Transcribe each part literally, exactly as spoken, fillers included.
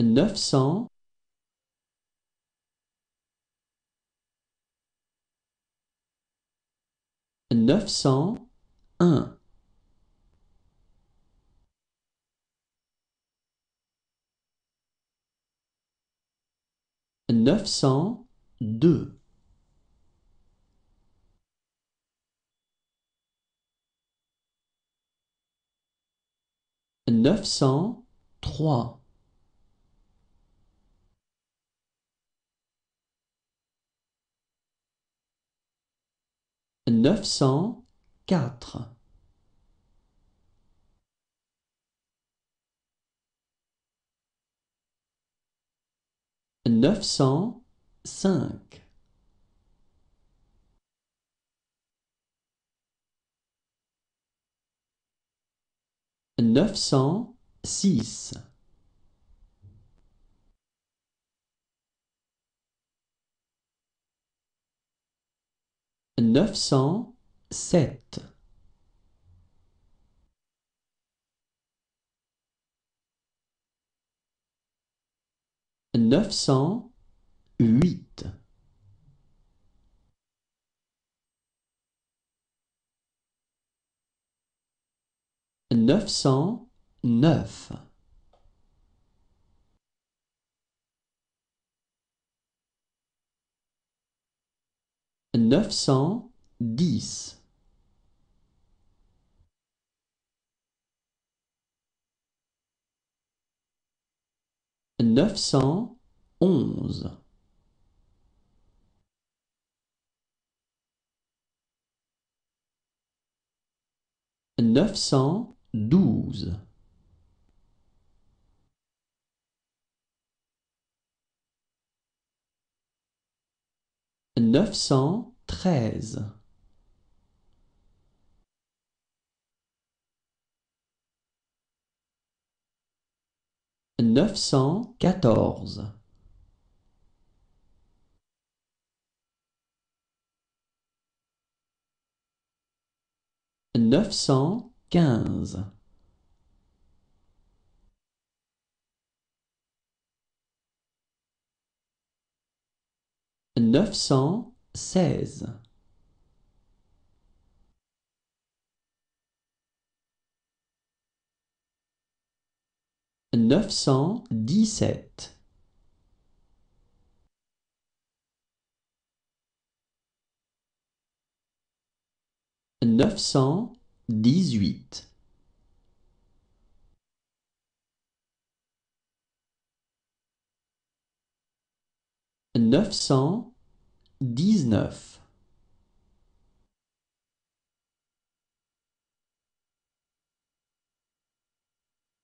neuf cents neuf cent un neuf cent deux neuf cent trois neuf cent quatre neuf cent cinq neuf cent six neuf cent sept neuf cent huit neuf cent neuf neuf cent dix neuf cent onze neuf cent douze neuf cent treize neuf cent quatorze neuf cent quinze neuf cent seize neuf cent dix-sept neuf cent dix-huit neuf cent dix-neuf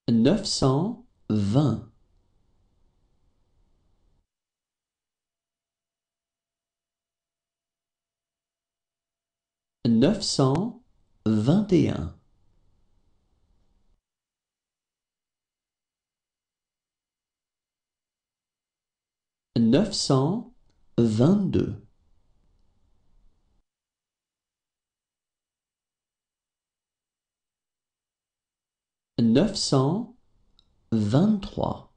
neuf cent vingt neuf cent vingt et un neuf cent vingt-deux neuf cent vingt-trois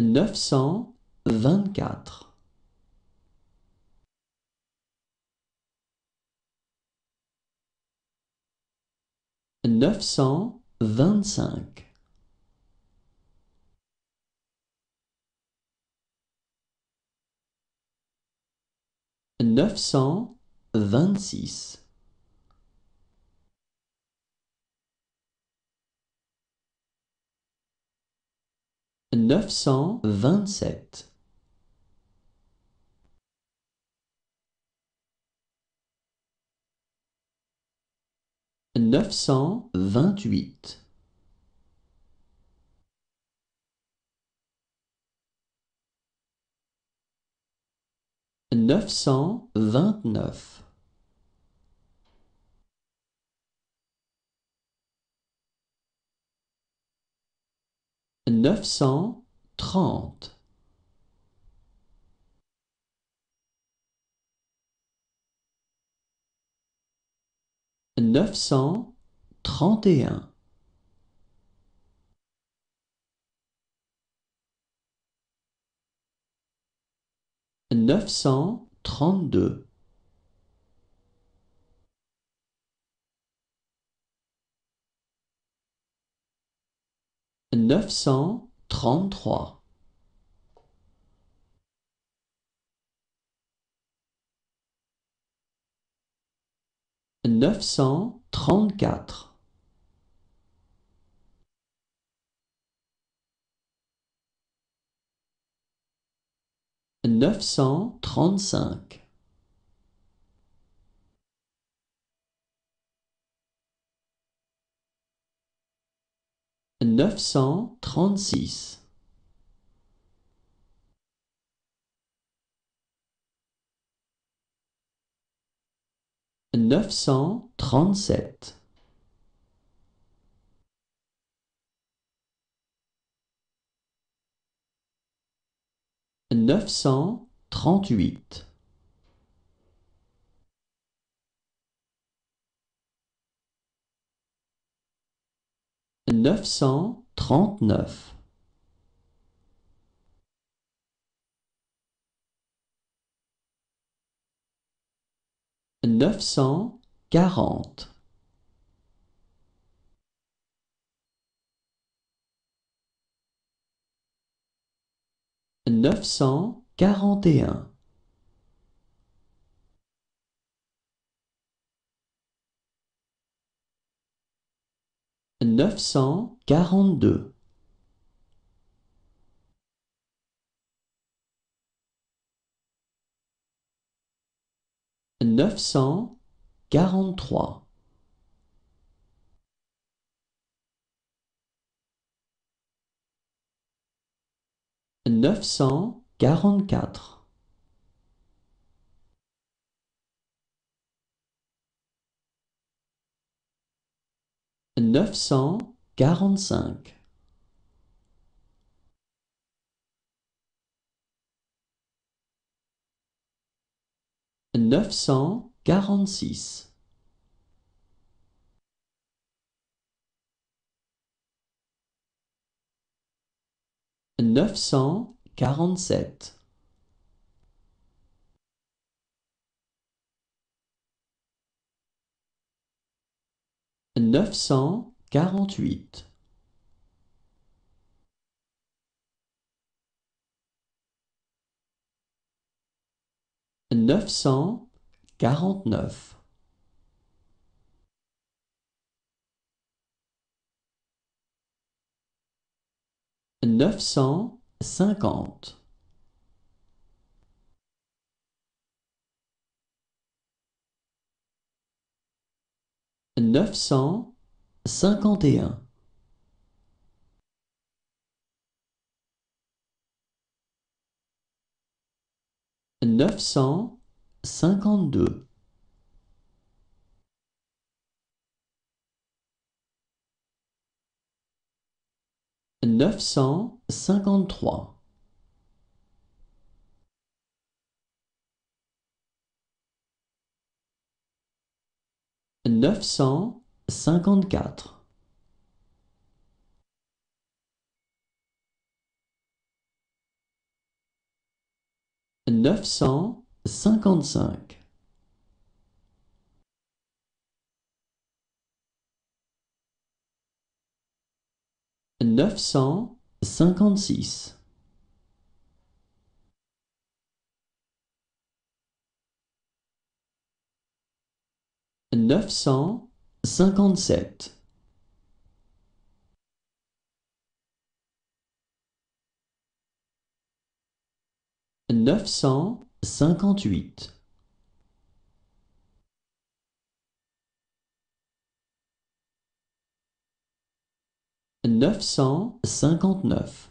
neuf cent vingt-quatre neuf cent vingt-cinq neuf cent vingt-six neuf cent vingt-sept neuf cent vingt-huit neuf cent vingt-neuf neuf cent trente neuf cent trente et un. neuf cent trente-deux. neuf cent trente-trois. neuf cent trente-quatre. neuf cent trente-cinq. neuf cent trente-six. neuf cent trente-sept. neuf cent trente-huit. neuf cent trente-neuf. neuf cent quarante. neuf cent quarante et un. neuf cent quarante-deux. neuf cent quarante-trois. neuf cent quarante-quatre. neuf cent quarante-cinq. neuf cent quarante-six. neuf cent quarante-sept. neuf cent quarante-huit. neuf cent quarante-neuf. neuf cent cinquante. neuf cent cinquante et un. neuf cent cinquante-deux. neuf cent cinquante-trois. neuf cent cinquante-quatre. neuf cent cinquante-cinq. neuf cent cinquante-six. neuf cent cinquante-sept. neuf cent cinquante-huit. neuf cent cinquante-neuf.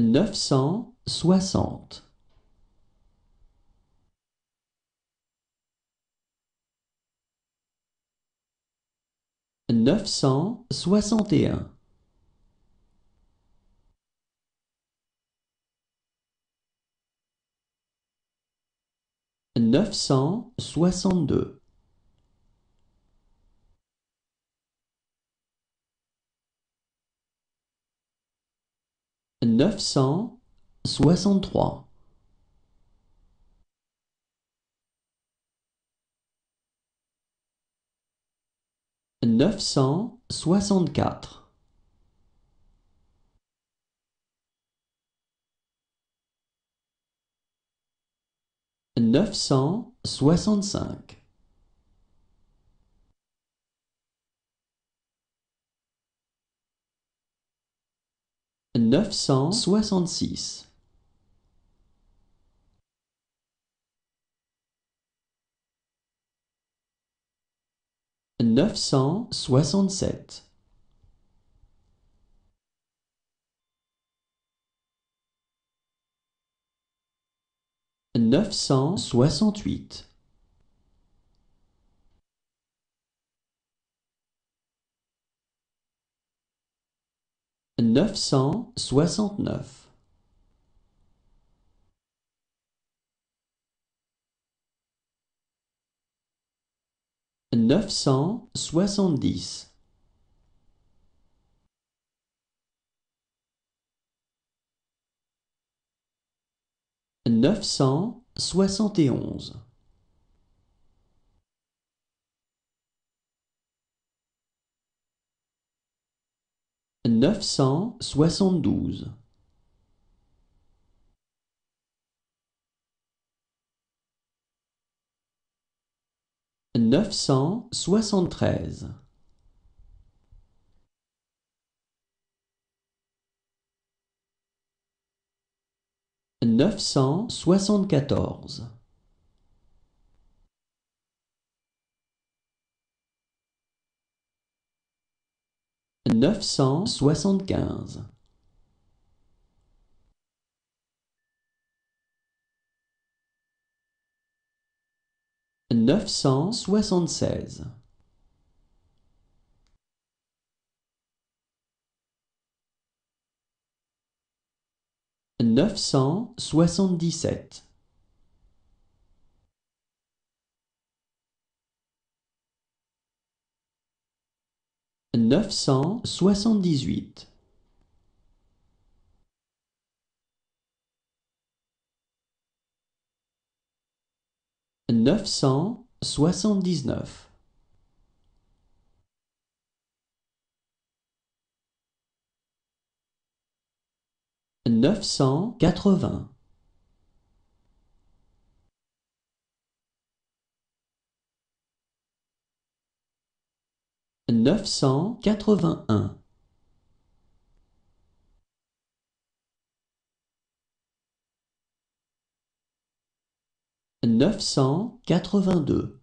neuf cent soixante. neuf cent soixante et un. neuf cent soixante-deux. neuf cent soixante-trois. neuf cent soixante-quatre. neuf cent soixante-cinq. neuf cent soixante-six. neuf cent soixante-sept. neuf cent soixante-huit. neuf cent soixante-neuf. neuf cent soixante-dix. neuf cent soixante et onze. neuf cent soixante-douze. neuf cent soixante-treize. neuf cent soixante-quatorze. neuf cent soixante-quinze. neuf cent soixante-seize. neuf cent soixante-dix-sept. neuf cent soixante-dix-huit. neuf cent soixante-dix-neuf. neuf cent quatre-vingts. neuf cent quatre-vingt-un. neuf cent quatre-vingt-deux.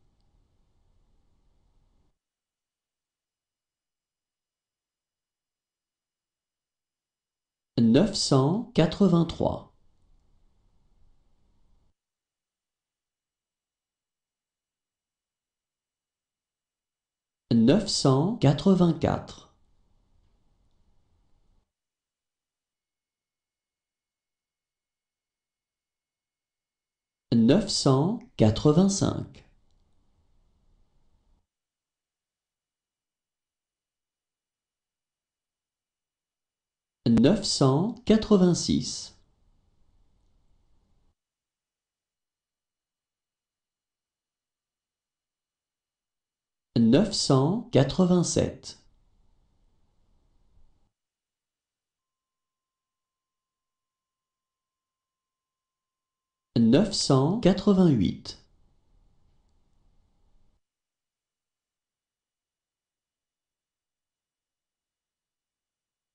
neuf cent quatre-vingt-trois. neuf cent quatre-vingt-quatre. neuf cent quatre-vingt-cinq. neuf cent quatre-vingt-six. neuf cent quatre-vingt-sept. neuf cent quatre-vingt-huit.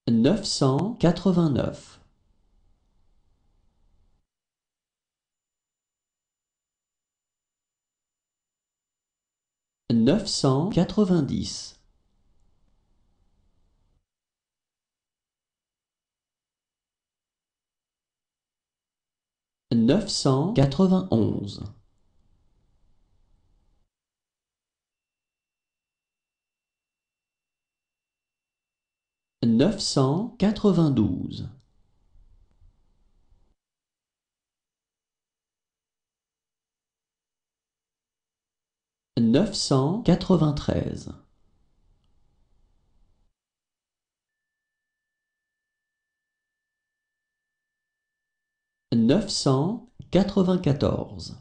neuf cent quatre-vingt-neuf. neuf cent quatre-vingt-dix. neuf cent quatre-vingt-onze. neuf cent quatre-vingt-douze. neuf cent quatre-vingt-treize. Neuf cent quatre-vingt-quatorze.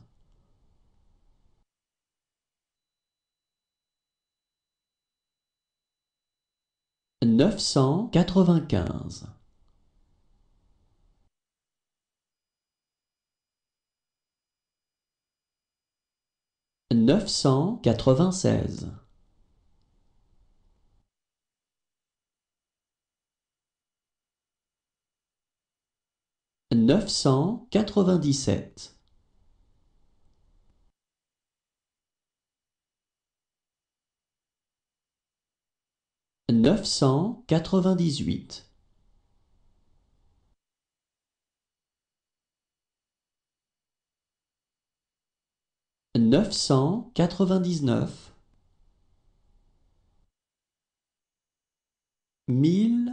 Neuf cent quatre-vingt-quinze. Neuf cent quatre-vingt-seize. Neuf cent quatre-vingt-dix-sept. Neuf cent quatre-vingt-dix-huit. Neuf cent quatre-vingt-dix-neuf. Mille